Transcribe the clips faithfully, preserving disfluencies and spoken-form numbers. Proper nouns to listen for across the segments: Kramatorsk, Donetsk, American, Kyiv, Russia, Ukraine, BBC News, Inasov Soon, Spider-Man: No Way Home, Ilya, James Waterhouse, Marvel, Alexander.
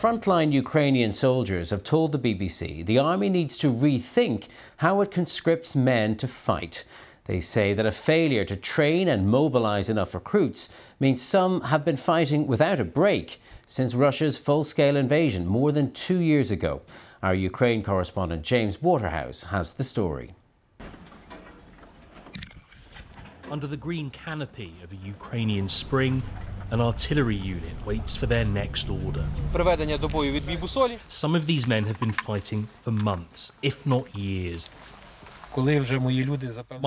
Frontline Ukrainian soldiers have told the B B C the army needs to rethink how it conscripts men to fight. They say that a failure to train and mobilise enough recruits means some have been fighting without a break since Russia's full-scale invasion more than two years ago. Our Ukraine correspondent James Waterhouse has the story. Under the green canopy of a Ukrainian spring, an artillery unit waits for their next order. Some of these men have been fighting for months, if not years.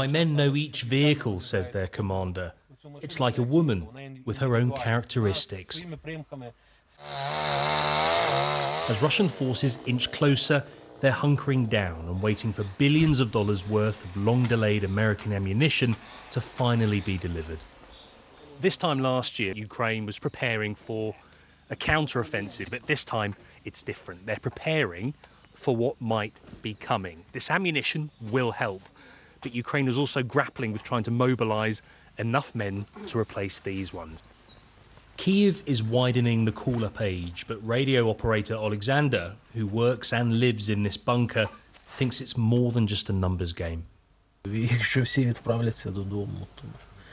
My men know each vehicle, says their commander. It's like a woman, with her own characteristics. As Russian forces inch closer, they're hunkering down and waiting for billions of dollars worth of long-delayed American ammunition to finally be delivered. This time last year, Ukraine was preparing for a counter-offensive, but this time it's different. They're preparing for what might be coming. This ammunition will help, but Ukraine is also grappling with trying to mobilise enough men to replace these ones. Kyiv is widening the call-up age, but radio operator Alexander, who works and lives in this bunker, thinks it's more than just a numbers game.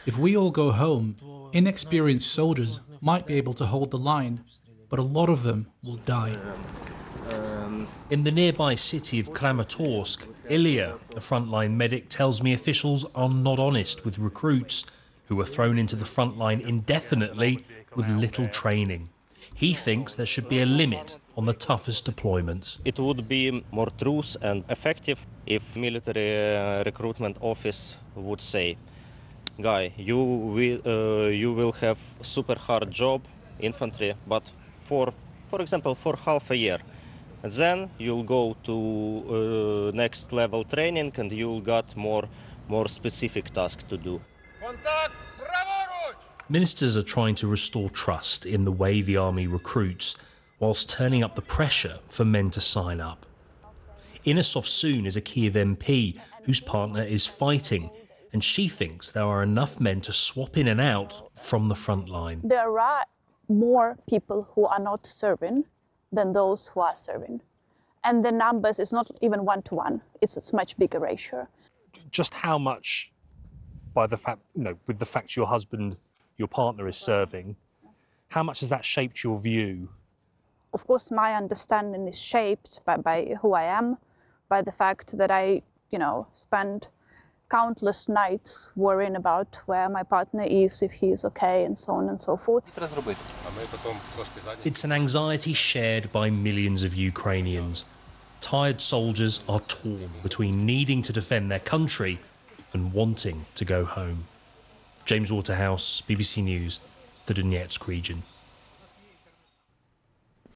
If we all go home, inexperienced soldiers might be able to hold the line, but a lot of them will die. In the nearby city of Kramatorsk, Ilya, a frontline medic, tells me officials are not honest with recruits who are thrown into the front line indefinitely with little training. He thinks there should be a limit on the toughest deployments. It would be more truth and effective if military uh, recruitment office would say, guy, you will, uh, you will have super hard job, infantry, but for, for example, for half a year. And then you'll go to uh, next level training and you'll get more, more specific tasks to do. Ministers are trying to restore trust in the way the army recruits, whilst turning up the pressure for men to sign up. Inasov Soon is a Kyiv M P whose partner is fighting, and she thinks there are enough men to swap in and out from the front line. There are more people who are not serving than those who are serving. And the numbers is not even one-to-one. It's, it's a much bigger ratio. Just how much, by the fact, you know, with the fact your husband, your partner is serving, how much has that shaped your view? Of course, my understanding is shaped by, by who I am, by the fact that I, you know, spend countless nights worrying about where my partner is, if he is okay, and so on and so forth. It's an anxiety shared by millions of Ukrainians. Tired soldiers are torn between needing to defend their country and wanting to go home. James Waterhouse, B B C News, the Donetsk region.